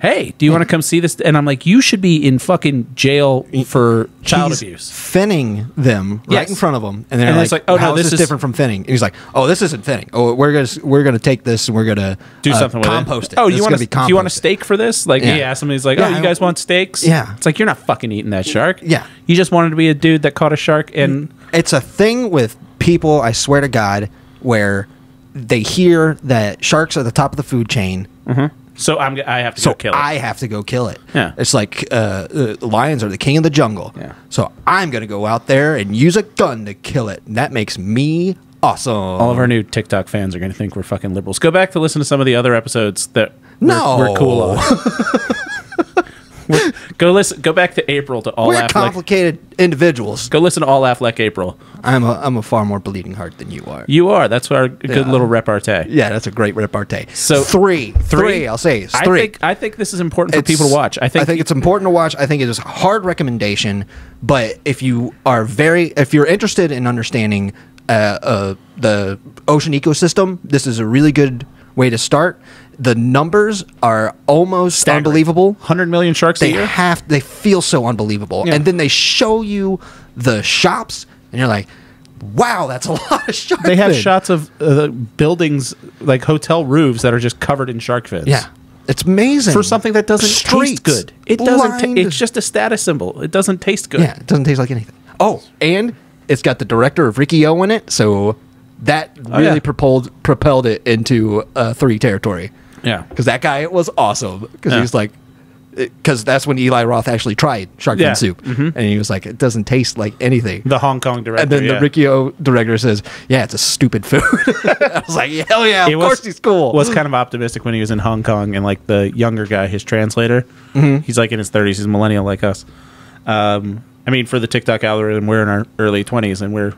hey, do you want to come see this? And I'm like, you should be in fucking jail for child abuse. Finning them right in front of them, and they're and like, oh, how no, this is different from finning. And he's like, oh, this isn't finning. Oh, we're gonna take this and we're gonna do something with compost it. Oh, do you want a steak for this? Like he asked him, he's like, oh, you guys want steaks? Yeah, it's like, you're not fucking eating that shark. Yeah, you just wanted to be a dude that caught a shark. And it's a thing with people, I swear to God, where they hear that sharks are the top of the food chain. So I have to go kill it. I have to go kill it. Yeah. It's like lions are the king of the jungle. Yeah. So I'm going to go out there and use a gun to kill it. And that makes me awesome. All of our new TikTok fans are going to think we're fucking liberals. Go back to listen to some of the other episodes that we're cool on. Go back to April to all We're Affleck. Complicated individuals. Go listen to all Affleck April. I'm a far more bleeding heart than you are. You are. That's our good little repartee. Yeah, that's a great repartee. So three. I'll say it's three. I think this is important for people to watch. I think it's important to watch. I think it is a hard recommendation, but if you're interested in understanding the ocean ecosystem, this is a really good way to start. The numbers are almost unbelievable. 100 million sharks a year? They feel so unbelievable. Yeah. And then they show you the shops, and you're like, wow, that's a lot of shark They have shots of buildings, like hotel roofs, that are just covered in shark fins. Yeah. It's amazing. For something that doesn't taste good. It doesn't. It's just a status symbol. It doesn't taste good. Yeah, it doesn't taste like anything. Oh, and it's got the director of Ricky O in it, so that really propelled it into three territory. Yeah, because that guy was awesome. Because he's like, because that's when Eli Roth actually tried shark fin soup, and he was like, it doesn't taste like anything. The Hong Kong director, and then the Ricky O director says, yeah, it's a stupid food. I was like, hell yeah, of course he's cool. Was kind of optimistic when he was in Hong Kong, and like the younger guy, his translator, he's like in his 30s, he's a millennial like us. I mean, for the TikTok algorithm, we're in our early 20s, and we're.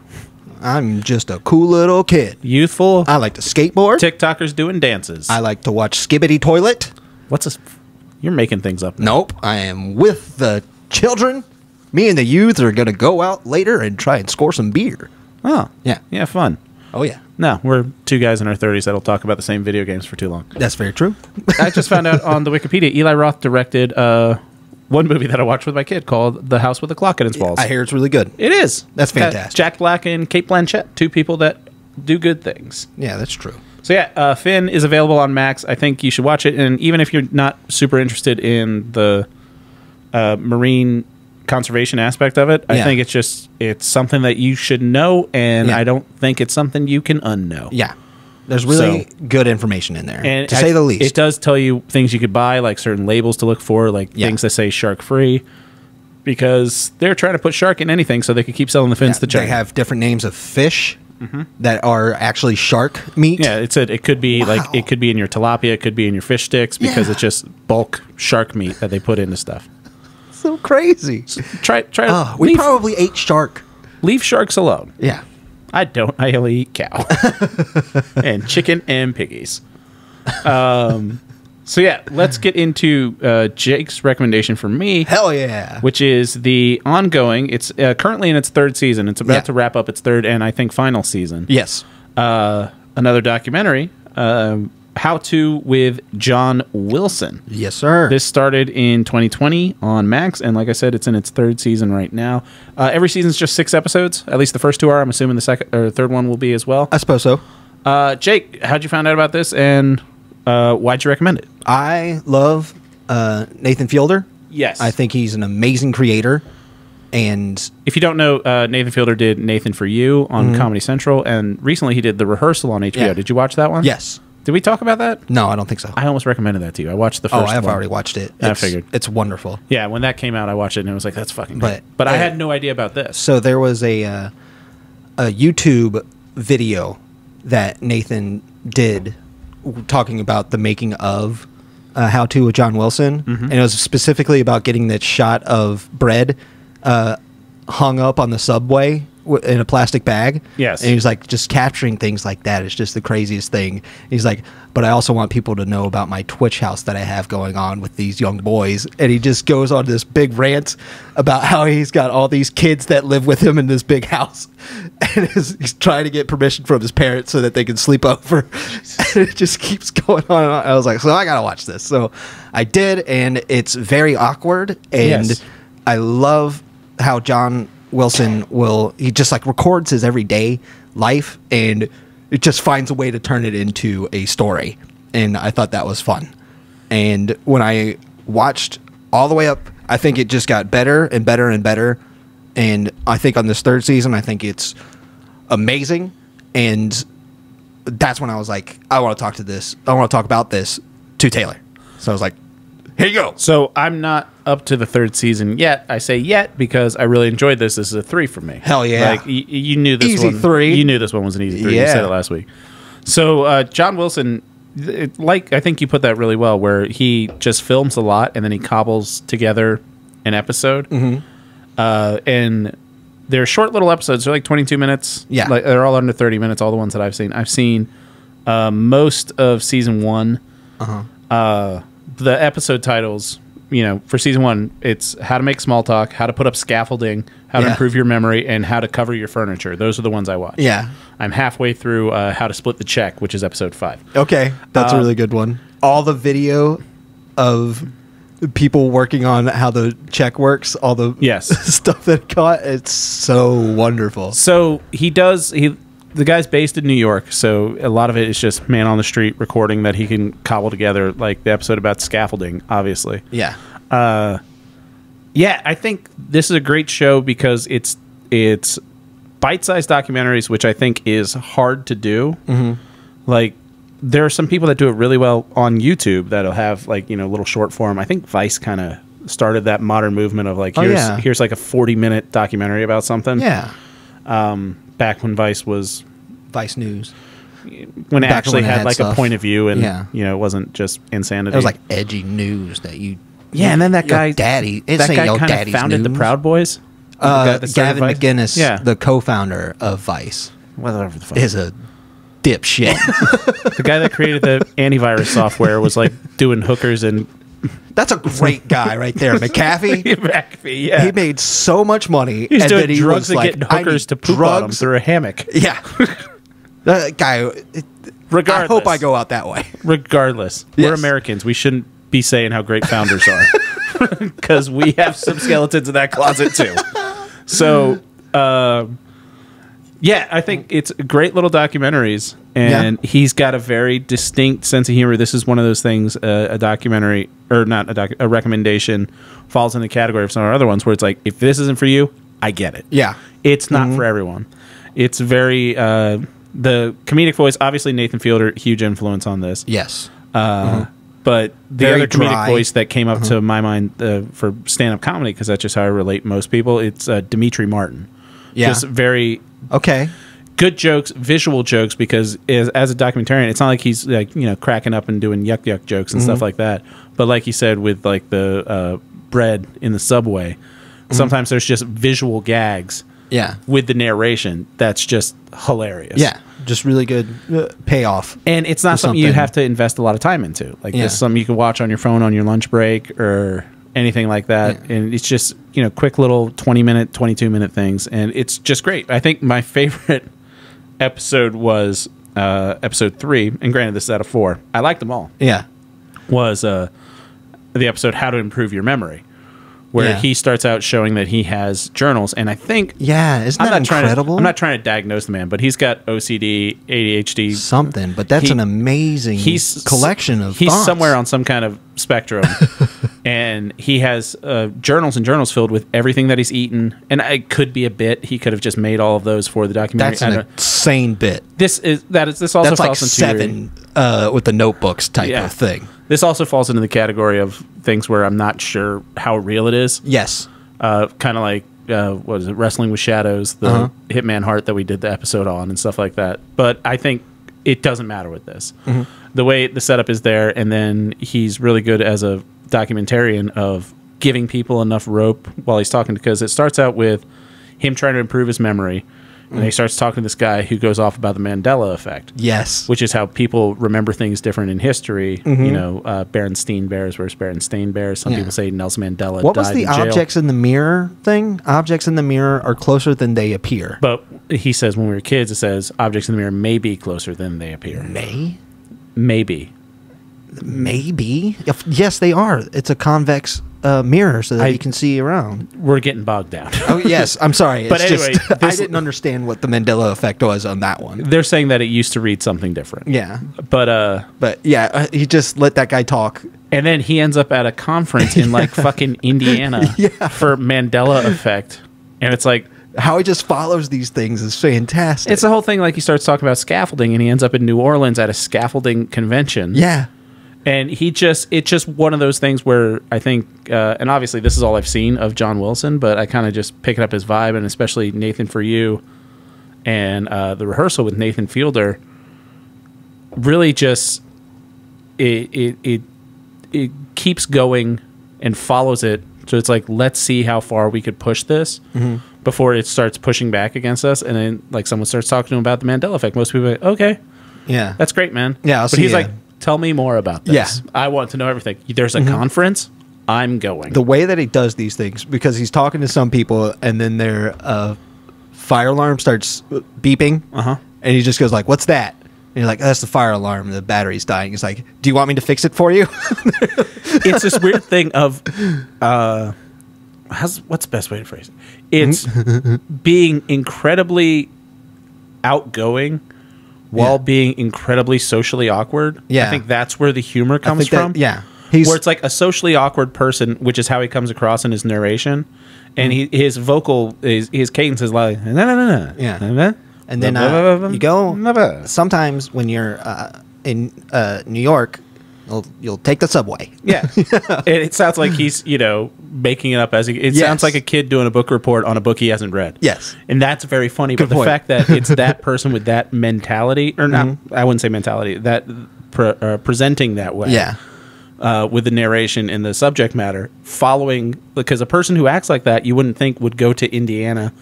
I'm just a cool little kid. Youthful. I like to skateboard. TikTokers doing dances. I like to watch Skibbity Toilet. What's this? You're making things up now. Nope. I am with the children. Me and the youth are going to go out later and try and score some beer. Oh. Yeah. Yeah, fun. Oh, yeah. No, we're two guys in our 30s that'll talk about the same video games for too long. That's very true. I just found out on the Wikipedia, Eli Roth directed one movie that I watched with my kid called The House with the Clock in Its Walls. I hear it's really good. It is. That's fantastic. Jack Black and Cate Blanchett, two people that do good things. Yeah, that's true. So yeah, Finn is available on Max. I think you should watch it. And even if you're not super interested in the marine conservation aspect of it, I think it's something that you should know, and I don't think it's something you can unknow. Yeah. There's really good information in there, and to say the least. It does tell you things you could buy, like certain labels to look for, like things that say shark-free, because they're trying to put shark in anything so they could keep selling the fins to China. They have different names of fish that are actually shark meat. Yeah, it could be like it could be in your tilapia, it could be in your fish sticks, because it's just bulk shark meat that they put into stuff. So crazy. So try. We probably ate shark. Leave sharks alone. Yeah. I don't. I only eat cow and chicken and piggies. So yeah, let's get into Jake's recommendation for me. Hell yeah! Which is the ongoing. It's currently in its third season. It's about to wrap up its third and I think final season. Yes. Another documentary. How to with John Wilson. Yes, sir. This started in 2020 on Max, and like I said, it's in its third season right now. Every season's just 6 episodes. At least the first 2 are. I'm assuming the second or third one will be as well. I suppose so. Jake, how'd you find out about this, and why'd you recommend it? I love Nathan Fielder. Yes. I think he's an amazing creator. And if you don't know, Nathan Fielder did Nathan for You on Comedy Central, and recently he did The Rehearsal on HBO. Yeah. Did you watch that one? Yes. Did we talk about that? No, I don't think so. I almost recommended that to you. I watched the first one. Oh, I've already watched it. I figured. It's wonderful. Yeah, when that came out, I watched it, and I was like, that's fucking great. But I had no idea about this. So there was a YouTube video that Nathan did talking about the making of How to with John Wilson, and it was specifically about getting that shot of bread hung up on the subway in a plastic bag. Yes. And he was like, just capturing things like that is just the craziest thing. And he's like, but I also want people to know about my Twitch house that I have going on with these young boys. And he just goes on this big rant about how he's got all these kids that live with him in this big house. And he's trying to get permission from his parents so that they can sleep over. And it just keeps going on and on. I was like, so I got to watch this. So I did, and it's very awkward. And yes. I love how John Wilson he just like records his everyday life and it just finds a way to turn it into a story, and I thought that was fun. And when I watched all the way up, I think it just got better and better and better, and I think on this third season I think it's amazing. And that's when I was like, I want to talk to this, I want to talk about this to Taylor. So I was like, here you go. So I'm not up to the third season yet. I say yet because I really enjoyed this. This is a 3 for me. Hell yeah. Like, you knew this easy one. Easy 3. You knew this one was an easy 3. Yeah. You said it last week. So John Wilson, I think you put that really well, where he just films a lot and then he cobbles together an episode. And they're short little episodes. They're like 22 minutes. Yeah. Like, they're all under 30 minutes, all the ones that I've seen. I've seen most of season 1. The episode titles, you know, for season 1, it's how to make small talk, how to put up scaffolding, how to improve your memory, and how to cover your furniture. Those are the ones I watch. Yeah. I'm halfway through how to split the check, which is episode 5. Okay. That's a really good one. All the video of people working on how the check works, all the stuff that caught, it's so wonderful. So he does... The guy's based in New York, so a lot of it is just man on the street recording that he can cobble together, like the episode about scaffolding, obviously. Yeah. Yeah, I think this is a great show because it's bite-sized documentaries, which I think is hard to do. Like, there are some people that do it really well on YouTube that'll have, like, you know, little short form. I think Vice kind of started that modern movement of, like, here's like a 40-minute documentary about something. Yeah. Back when Vice was... Vice News. When it actually had like a point of view and, you know, it wasn't just insanity. It was like edgy news that you... Yeah, and then that guy... That guy kind of founded the Proud Boys. Gavin McGinnis, the co-founder of Vice. Whatever the fuck. Is a dipshit. The guy that created the antivirus software was like doing hookers and... That's a great guy right there, McAfee. McAfee, yeah. He made so much money. He's doing drugs and getting hookers to poop on them through a hammock. Yeah. That guy, regardless. I hope I go out that way. Regardless. Yes. We're Americans. We shouldn't be saying how great founders are. Because we have some skeletons in that closet, too. So, yeah, I think it's great little documentaries. And he's got a very distinct sense of humor. This is one of those things, a documentary, or not a documentary, a recommendation falls in the category of some of our other ones where it's like, if this isn't for you, I get it. Yeah. It's not for everyone. It's very, the comedic voice, obviously Nathan Fielder, huge influence on this. Yes. But the very other comedic voice that came up to my mind for stand-up comedy, because that's just how I relate most people, it's Dimitri Martin. Yeah. Just very... Okay. Good jokes, visual jokes, because as a documentarian, it's not like he's like, you know, cracking up and doing yuck yuck jokes and stuff like that. But like you said, with like the bread in the subway, sometimes there's just visual gags. Yeah. With the narration, that's just hilarious. Yeah, just really good payoff. And it's not something you have to invest a lot of time into. Like this is something you can watch on your phone on your lunch break or anything like that. Yeah. And it's just, you know, quick little 20-minute, 22-minute things, and it's just great. I think my favorite episode was episode 3, and granted this is out of 4, I liked them all. Yeah, was the episode how to improve your memory, where he starts out showing that he has journals, and I think isn't that incredible? I'm not trying to diagnose the man, but he's got OCD, ADHD, something, but that's an amazing collection of thoughts. Somewhere on some kind of spectrum. And he has journals and journals filled with everything that he's eaten. And it could be a bit. He could have just made all of those for the documentary. That's an insane bit. This also falls into 7 with the notebooks type of thing. This also falls into the category of things where I'm not sure how real it is. Yes. Kind of like, what is it, Wrestling with Shadows, the Hitman Heart that we did the episode on and stuff like that. But I think it doesn't matter with this. the way the setup is there, and then he's really good as a documentarian of giving people enough rope while he's talking, because it starts out with him trying to improve his memory, and he starts talking to this guy who goes off about the Mandela effect. Yes. Which is how people remember things different in history. You know, Berenstain Bears versus Berenstain Bears. Some people say Nelson Mandela died in jail. What was the objects in the mirror thing? Objects in the mirror are closer than they appear. But he says when we were kids, it says objects in the mirror may be closer than they appear. May? Maybe. Maybe? Yes, they are. It's a convex... mirror so that you can see around. We're getting bogged down. Oh, yes. I'm sorry. It's but anyway, just, I didn't understand what the Mandela effect was on that one. They're saying that it used to read something different. Yeah. But yeah, he just let that guy talk. And then he ends up at a conference in like fucking Indiana for Mandela effect. And it's like, how he just follows these things is fantastic. It's the whole thing. Like he starts talking about scaffolding and he ends up in New Orleans at a scaffolding convention. Yeah. And he just, it's just one of those things where I think, and obviously this is all I've seen of John Wilson, but I kind of just pick up his vibe, and especially Nathan For You and the rehearsal with Nathan Fielder really just, it keeps going and follows it. So it's like, let's see how far we could push this before it starts pushing back against us. And then like someone starts talking to him about the Mandela effect. Most people are like, okay, yeah, that's great, man. Yeah. But he's like, tell me more about this. Yeah. I want to know everything. There's a conference. I'm going. The way that he does these things, because he's talking to some people, and then their fire alarm starts beeping, and he just goes like, "What's that?" And you're like, oh, "That's the fire alarm. The battery's dying." He's like, "Do you want me to fix it for you?" It's this weird thing of, what's the best way to phrase it? It's being incredibly outgoing while being incredibly socially awkward. Yeah. I think that's where the humor comes from. That, yeah. Where it's like a socially awkward person, which is how he comes across in his narration. And his vocal, his cadence is like, nah, nah, nah, nah. Yeah. Nah, nah. And then you go, sometimes when you're in New York, you'll take the subway. Yeah. It sounds like he's, you know, making it up as he, it sounds like a kid doing a book report on a book he hasn't read. Yes. And that's very funny. Good but point. The fact that it's that person with that mentality, or not, I wouldn't say mentality, that presenting that way. Yeah. With the narration and the subject matter following, because a person who acts like that, you wouldn't think would go to Indiana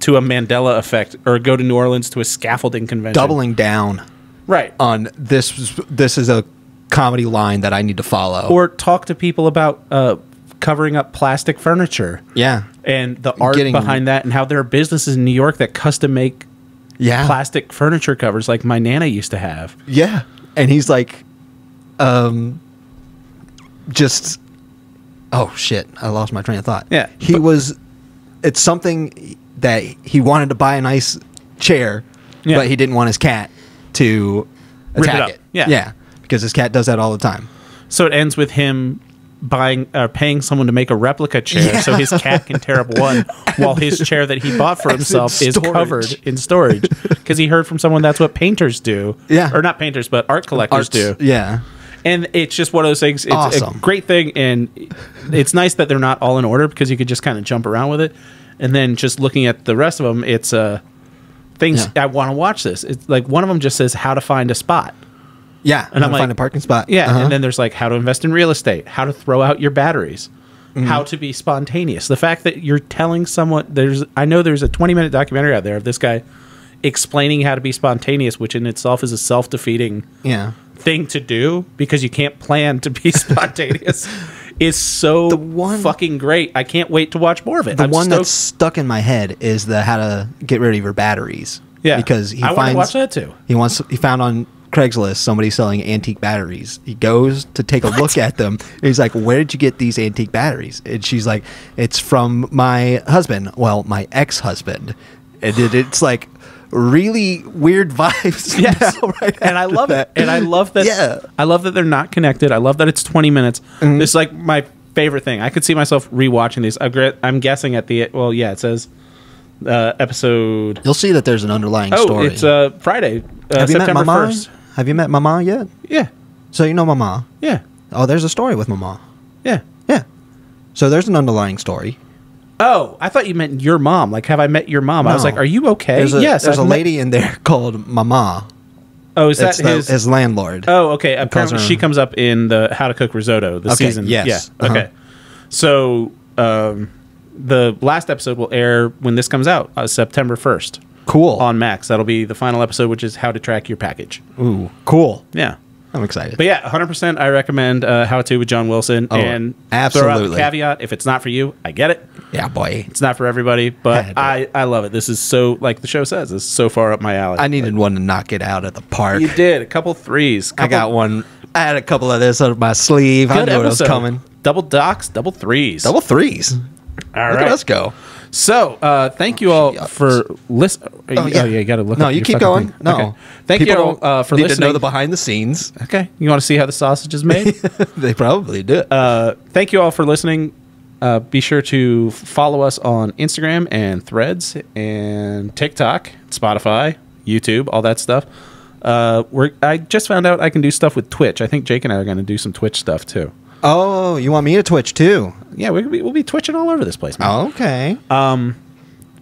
to a Mandela effect or go to New Orleans to a scaffolding convention. Doubling down. Right. On this is a comedy line that I need to follow, or talk to people about covering up plastic furniture, and the art behind that, and how there are businesses in New York that custom make plastic furniture covers, like my nana used to have. Yeah, and he's like, just oh shit, I lost my train of thought. Yeah, he was. It's something that he wanted to buy a nice chair, but he didn't want his cat to attack it. Yeah, yeah. Because his cat does that all the time. So it ends with him buying or paying someone to make a replica chair so his cat can tear up one while his chair that he bought for himself is covered in storage. Because he heard from someone that's what painters do. Yeah. Or not painters, but art collectors do. Yeah. And it's just one of those things. It's awesome. A great thing. And it's nice that they're not all in order because you could just kind of jump around with it. And then just looking at the rest of them, it's things I want to watch this. It's like one of them just says how to find a spot. Yeah, and I'm like, find a parking spot. Yeah, and then there's like how to invest in real estate, how to throw out your batteries, how to be spontaneous. The fact that you're telling someone I know there's a 20-minute documentary out there of this guy explaining how to be spontaneous, which in itself is a self-defeating thing to do because you can't plan to be spontaneous. Is so fucking great. I can't wait to watch more of it. The one that's stuck in my head is the how to get rid of your batteries. Yeah, because I want to watch that too. He found on Craigslist somebody selling antique batteries. He goes to take a look at them and he's like, where did you get these antique batteries? And she's like, it's from my husband, well, my ex-husband. And it's like really weird vibes. And I love that. And I love that. I love that they're not connected. I love that it's 20 minutes. It's like my favorite thing. I could see myself rewatching these. I'm guessing at the it says episode, you'll see that there's an underlying story. It's Friday, September 1st. Have you met Mama yet? Yeah. So you know Mama? Yeah. Oh, there's a story with Mama. Yeah. Yeah. So there's an underlying story. Oh, I thought you meant your mom. Like, have I met your mom? No. I was like, are you okay? Yes. There's a lady in there called Mama. Oh, is that his landlord? Oh, okay. Apparently she comes up in the How to Cook Risotto, the season. Yes. Yeah. Okay. So the last episode will air when this comes out, September 1st. Cool. On Max. That'll be the final episode, which is how to track your package. Ooh, cool. Yeah. I'm excited. But yeah, 100% I recommend How to with John Wilson. Oh, and absolutely. Throw out the caveat, if it's not for you, I get it. Yeah, boy. It's not for everybody, but I love it. This is so, like the show says, this is so far up my alley. I needed one to knock it out at the park. You did. A couple threes. I got one. I had a couple of this on my sleeve. I knew it was coming. Double docs, double threes. Double threes. All right. Let's go. So, thank you all for listening. Oh, yeah. You got to look. No, you keep going. No. Okay. Thank you all for listening. Need to know the behind the scenes. Okay. You want to see how the sausage is made? They probably do. Thank you all for listening. Be sure to follow us on Instagram and Threads and TikTok, Spotify, YouTube, all that stuff. I just found out I can do stuff with Twitch. I think Jake and I are going to do some Twitch stuff, too. Oh, you want me to Twitch too? Yeah, we'll be twitching all over this place, man. Oh, okay.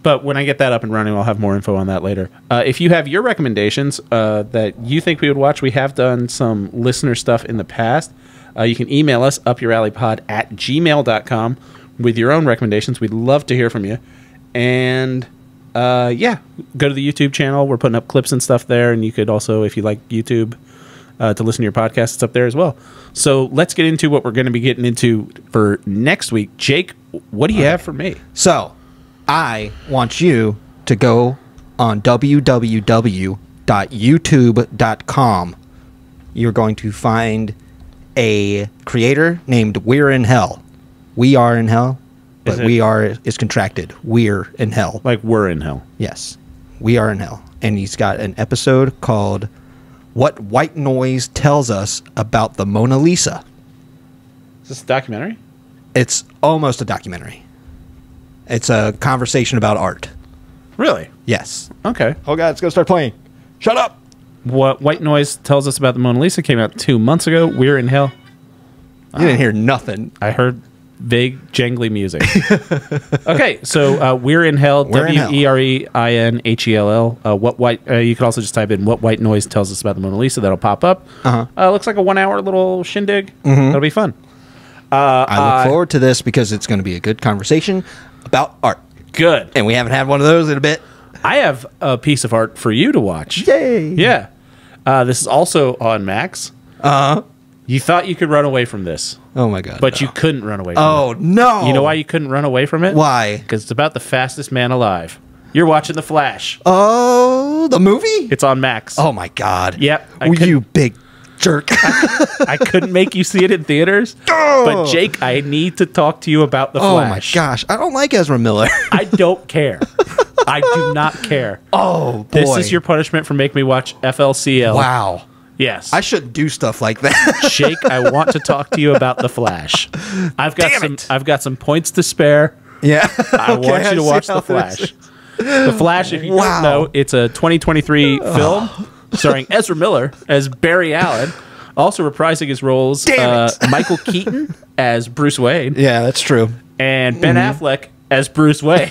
But when I get that up and running, I'll have more info on that later. If you have your recommendations that you think we would watch, we have done some listener stuff in the past. You can email us upyouralleypod@gmail.com with your own recommendations. We'd love to hear from you. And yeah, go to the YouTube channel. We're putting up clips and stuff there, and you could also, if you like YouTube, to listen to your podcast, it's up there as well. So let's get into what we're going to be getting into for next week. Jake, what do you have for me? So I want you to go on www.youtube.com. You're going to find a creator named We're in Hell. We are in hell, but we are is contracted. We're in hell. Like we're in hell. Yes. We are in hell. And he's got an episode called What White Noise Tells Us About the Mona Lisa. Is this a documentary? It's almost a documentary. It's a conversation about art. Really? Yes. Okay. Oh, God, it's going to start playing. Shut up. What White Noise Tells Us About the Mona Lisa came out 2 months ago. We're in hell. You didn't hear nothing. I heard vague, jangly music. Okay, so We're in Hell, W-E-R-E-I-N-H-E-L-L. You could also just type in What White Noise Tells Us About the Mona Lisa. That'll pop up. Looks like a 1 hour little shindig. That'll be fun. I look forward to this because it's going to be a good conversation about art. Good. And we haven't had one of those in a bit. I have a piece of art for you to watch. Yay. Yeah. This is also on Max. Uh-huh. You thought you could run away from this. Oh, my God. But no. You couldn't run away from it. Oh, no. You know why you couldn't run away from it? Why? Because it's about the fastest man alive. You're watching The Flash. Oh, the movie? It's on Max. Oh, my God. Yep. You big jerk. I couldn't make you see it in theaters. Oh. But, Jake, I need to talk to you about The Flash. Oh, my gosh. I don't like Ezra Miller. I don't care. I do not care. Oh, boy. This is your punishment for making me watch FLCL. Wow. Yes. I shouldn't do stuff like that. Jake, I want to talk to you about The Flash. I've got some points to spare. Yeah. I want you to watch The Flash. The Flash, if you don't know, it's a 2023 film starring Ezra Miller as Barry Allen, also reprising his roles Michael Keaton as Bruce Wayne. Yeah, that's true. And Ben Affleck as Bruce Wayne.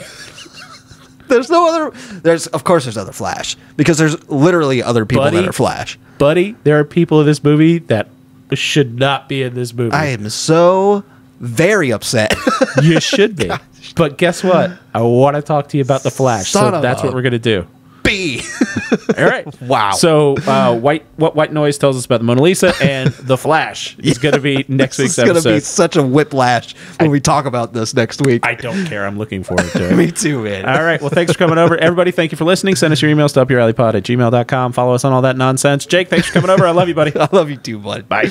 Of course there's other Flash because there's literally other people that are Flash. Buddy, there are people in this movie that should not be in this movie. I am so very upset. You should be. Gosh. But guess what? I want to talk to you about The Flash. So that's what we're going to do. B. All right. Wow. So What White Noise Tells Us About the Mona Lisa and The Flash is going to be next week's episode. It's going to be such a whiplash when we talk about this next week. I don't care. I'm looking forward to it. Me too, man. All right. Well, thanks for coming over. Everybody, thank you for listening. Send us your emails to upyouralleypod@gmail.com. Follow us on all that nonsense. Jake, thanks for coming over. I love you, buddy. I love you too, bud. Bye.